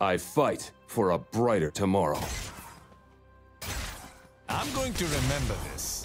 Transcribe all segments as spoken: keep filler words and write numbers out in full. I fight for a brighter tomorrow. I'm going to remember this.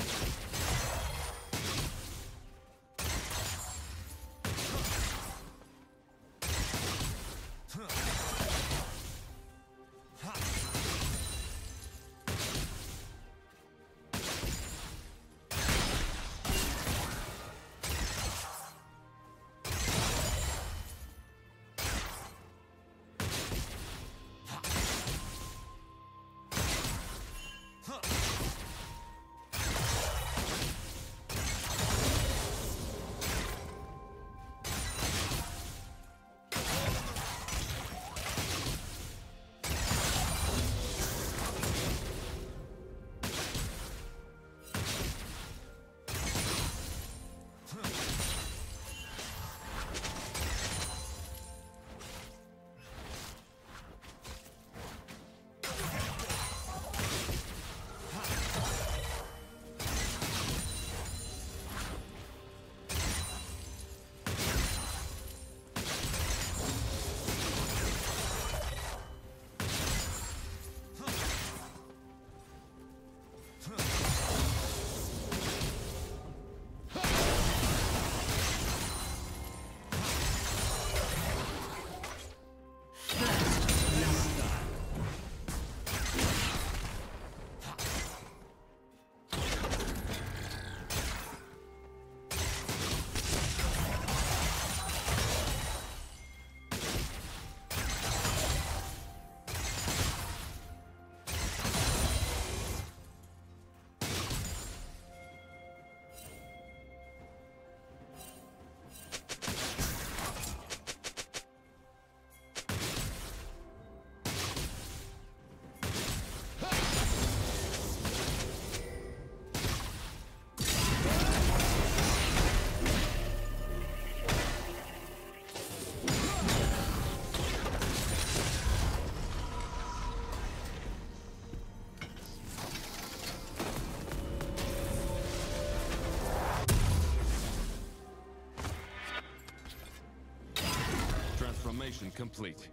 Transformation complete.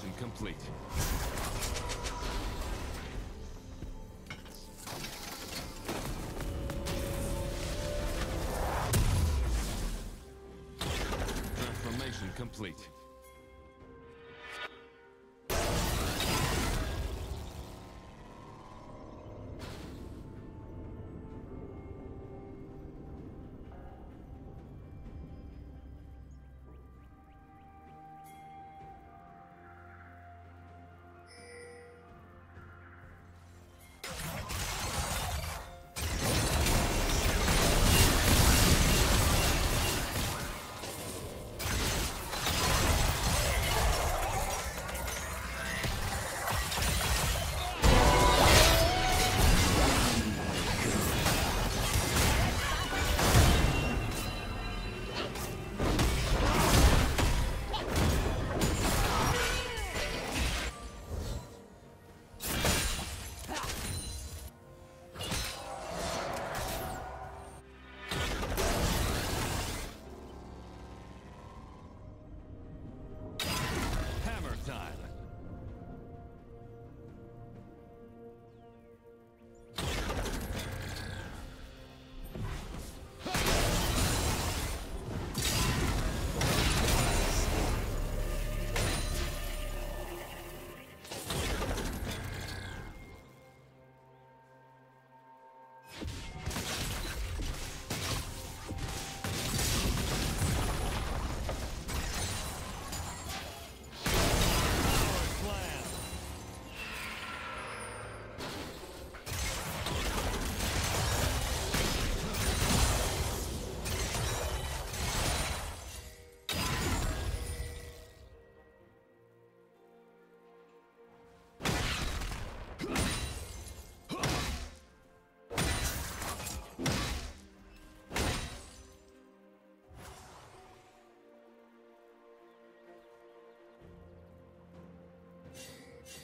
Domination complete. Transformation complete.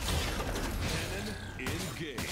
Cannon engaged.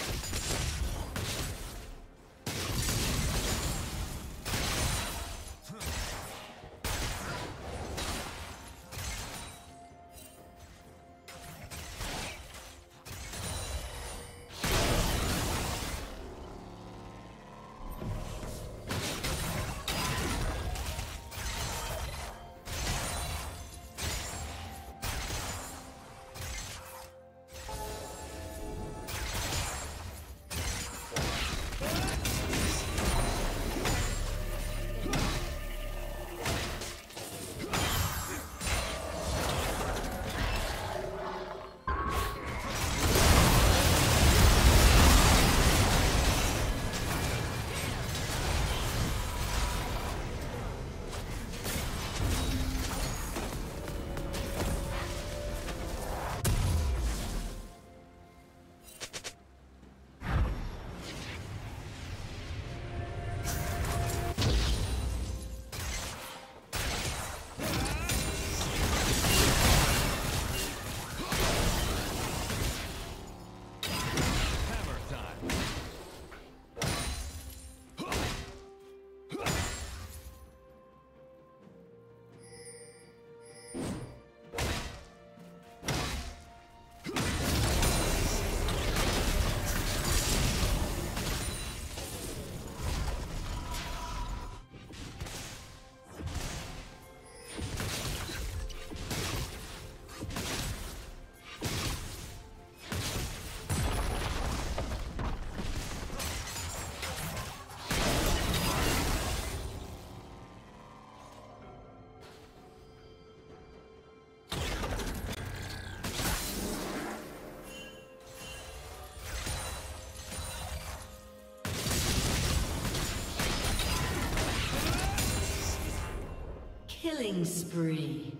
Killing spree.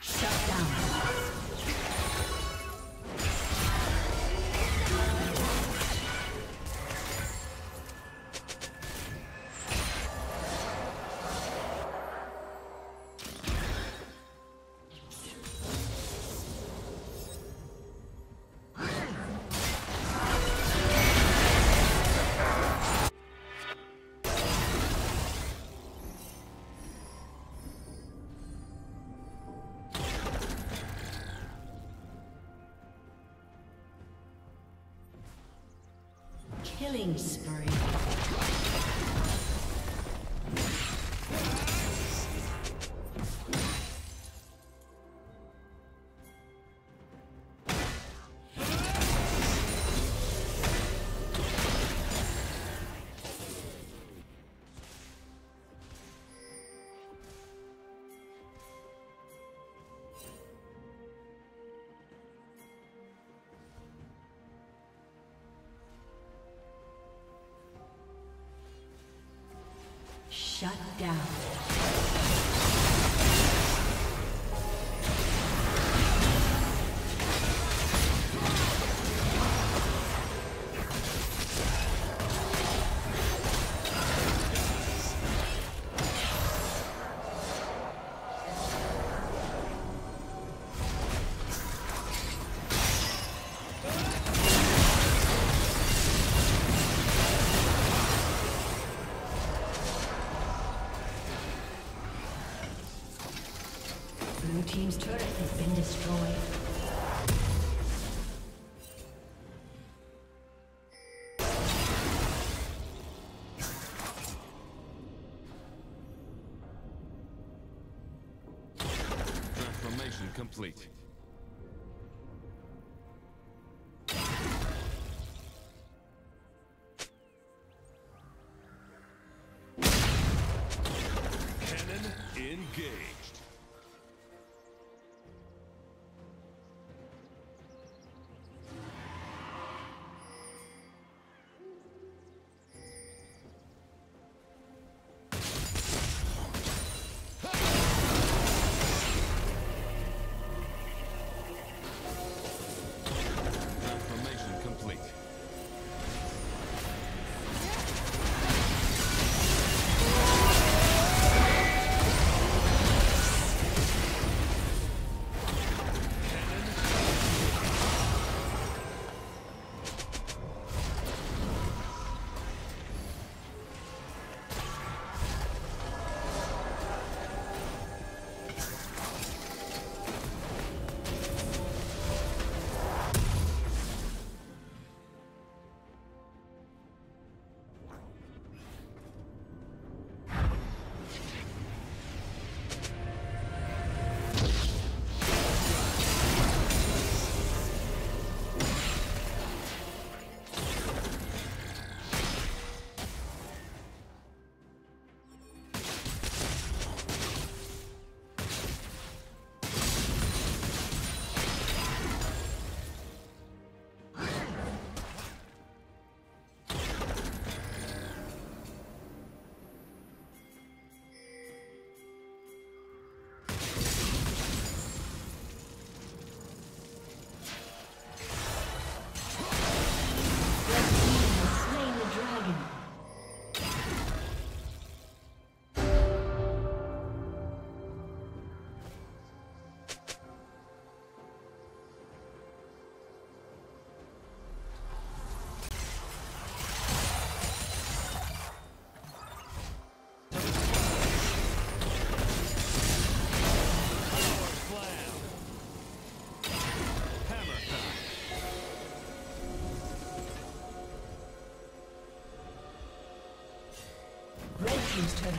Shut down. Killing spree. Shut down. Blue team's turret has been destroyed. Transformation complete. Cannon engaged. This turret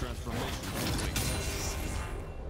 Transformation complete.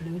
Blue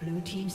Blue team's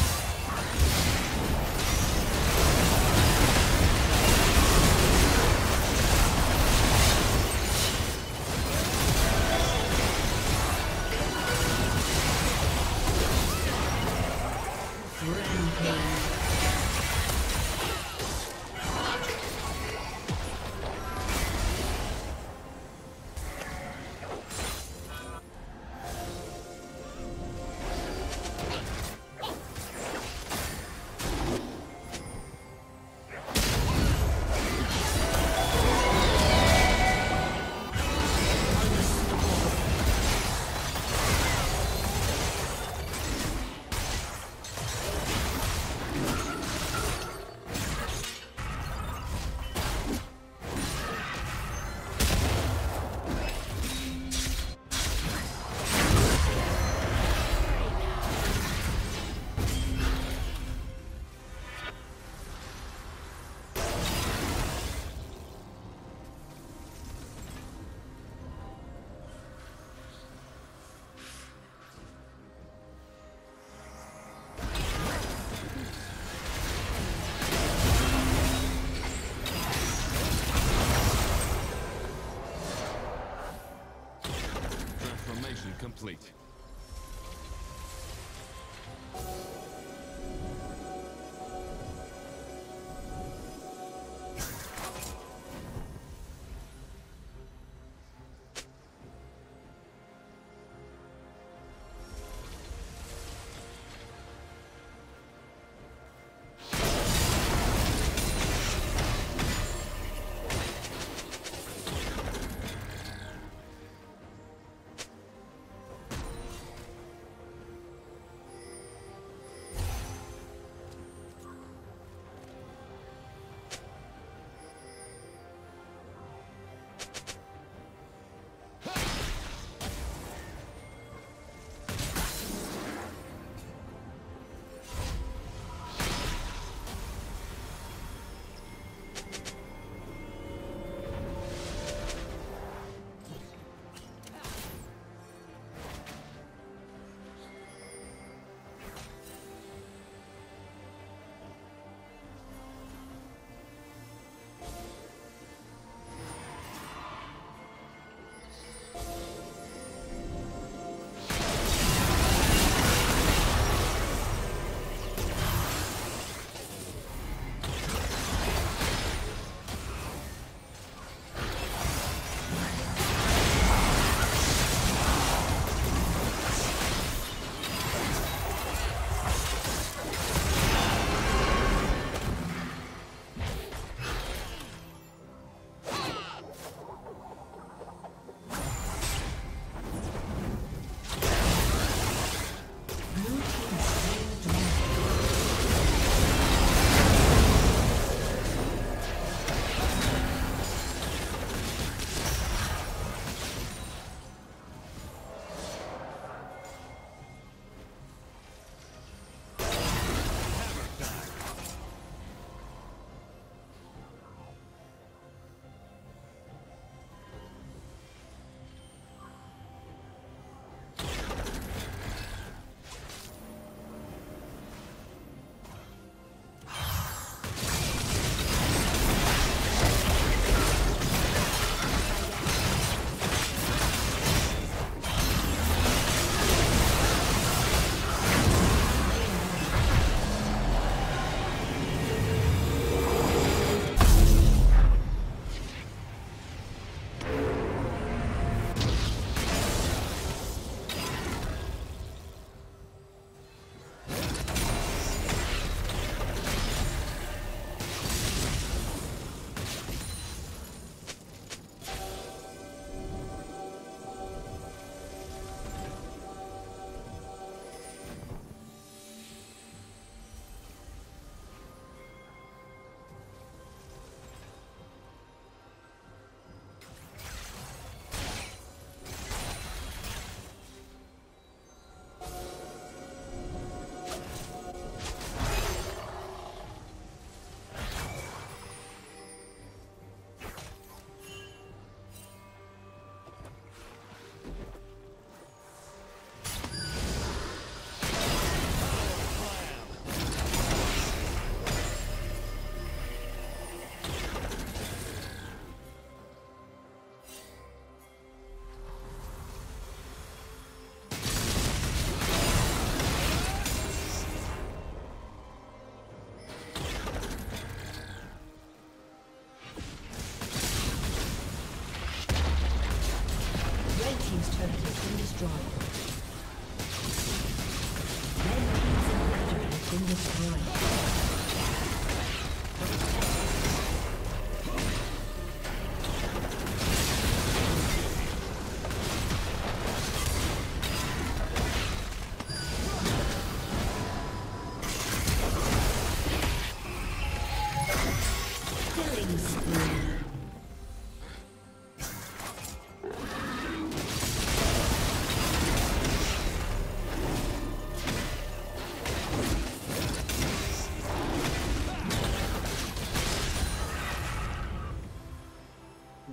Complete.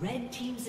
Red team's